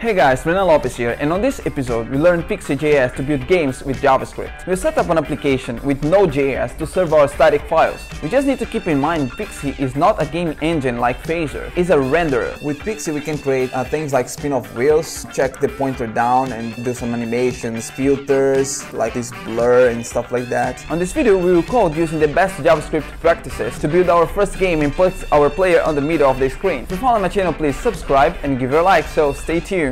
Hey guys, Renan Lopes here, and on this episode we learned PixiJS to build games with JavaScript. We set up an application with Node.js to serve our static files. We just need to keep in mind Pixi is not a game engine like Phaser, it's a renderer. With Pixi we can create things like spin-off wheels, check the pointer down and do some animations, filters, like this blur and stuff like that. On this video we will code using the best JavaScript practices to build our first game and put our player on the middle of the screen. If you follow my channel, please subscribe and give your like, so stay tuned.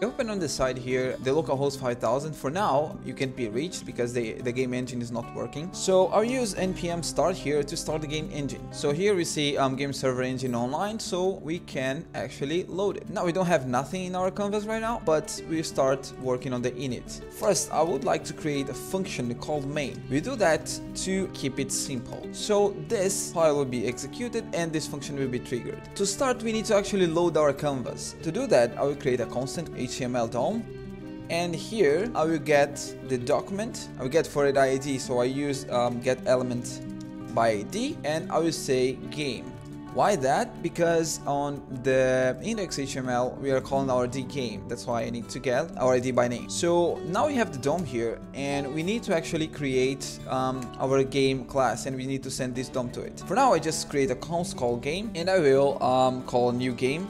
Open on the side here the localhost 5000. For now you can't be reached because the game engine is not working, so I'll use npm start here to start the game engine. So here we see game server engine online, so we can actually load it. Now we don't have nothing in our canvas right now, but we start working on the init. First I would like to create a function called main. We do that to keep it simple. So this file will be executed and this function will be triggered. To start we need to actually load our canvas. To do that I will create a constant HTML DOM, and here I will get the document. I will get for it ID, so I use get element by ID, and I will say game. Why that? Because on the index.html we are calling our ID game. That's why I need to get our ID by name. So now we have the DOM here, and we need to actually create our game class, and we need to send this DOM to it. For now I just create a const called game, and I will call new game,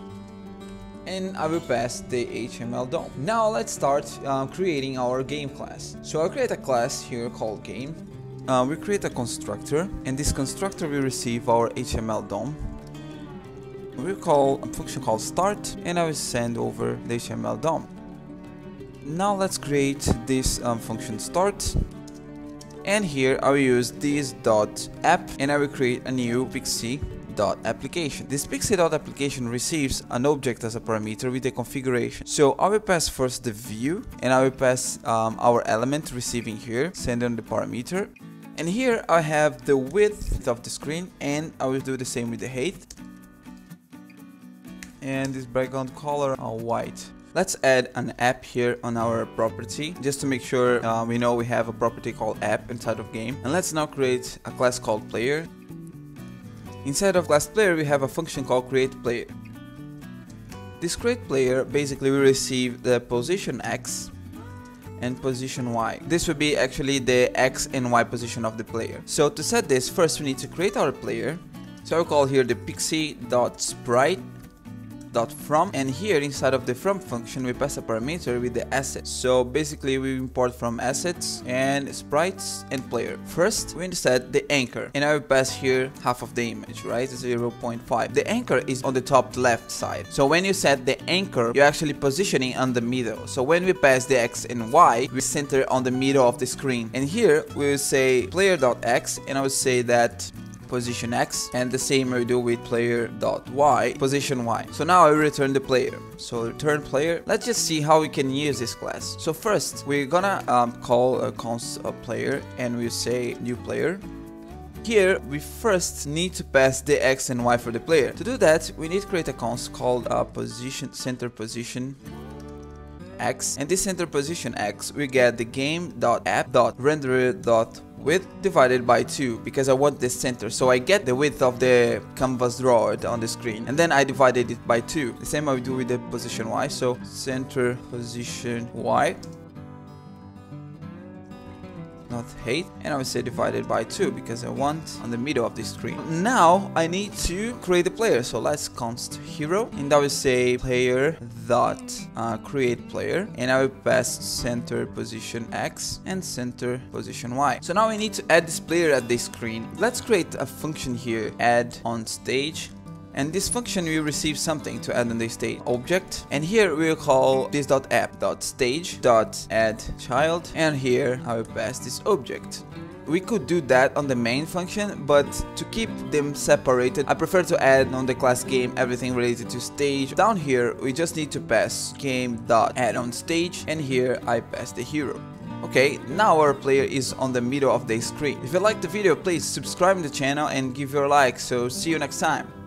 and I will pass the HTML DOM. Now let's start creating our game class. So I'll create a class here called game. We create a constructor, and this constructor will receive our HTML DOM. We'll call a function called start, and I will send over the HTML DOM. Now let's create this function start. And here I will use this.app, and I will create a new Pixi application. This pixi.application receives an object as a parameter with a configuration. So I will pass first the view, and I will pass our element receiving here, send on the parameter. And here I have the width of the screen, and I will do the same with the height. And this background color are white. Let's add an app here on our property just to make sure we know we have a property called app inside of game. And let's now create a class called player. Inside of class player we have a function called createPlayer. This createPlayer basically will receive the position x and position y. This will be actually the x and y position of the player. So to set this, first we need to create our player. So I'll call here the pixi.sprite.from, and here inside of the from function we pass a parameter with the assets. So basically we import from assets and sprites and player. First we set the anchor, and I will pass here half of the image, right? 0.5. The anchor is on the top left side. So when you set the anchor you're actually positioning on the middle. So when we pass the x and y we center on the middle of the screen, and here we will say player.x, and I will say that position x, and the same we do with player.y, position y. So now I return the player. So return player. Let's just see how we can use this class. So first we're gonna call a const player, and we'll say new player. Here we first need to pass the X and Y for the player. To do that, we need to create a const called center position X, and this center position X we get the game.app.renderer.width divided by 2, because I want the center, so I get the width of the canvas drawed on the screen, and then I divided it by 2. The same I do with the position Y, so center position Y, not 8, and I will say divided by 2 because I want on the middle of the screen. Now I need to create a player, so let's const hero, and I will say player dot create player, and I will pass center position X and center position Y. So now we need to add this player at the screen. Let's create a function here, add on stage, and this function will receive something to add on the stage object, and here we'll call this .app.stage.addChild, and here I will pass this object. We could do that on the main function, but to keep them separated, I prefer to add on the class game everything related to stage. Down here we just need to pass game.addOnStage, and here I pass the hero. Okay, now our player is on the middle of the screen. If you like the video, please subscribe to the channel and give your like, so see you next time.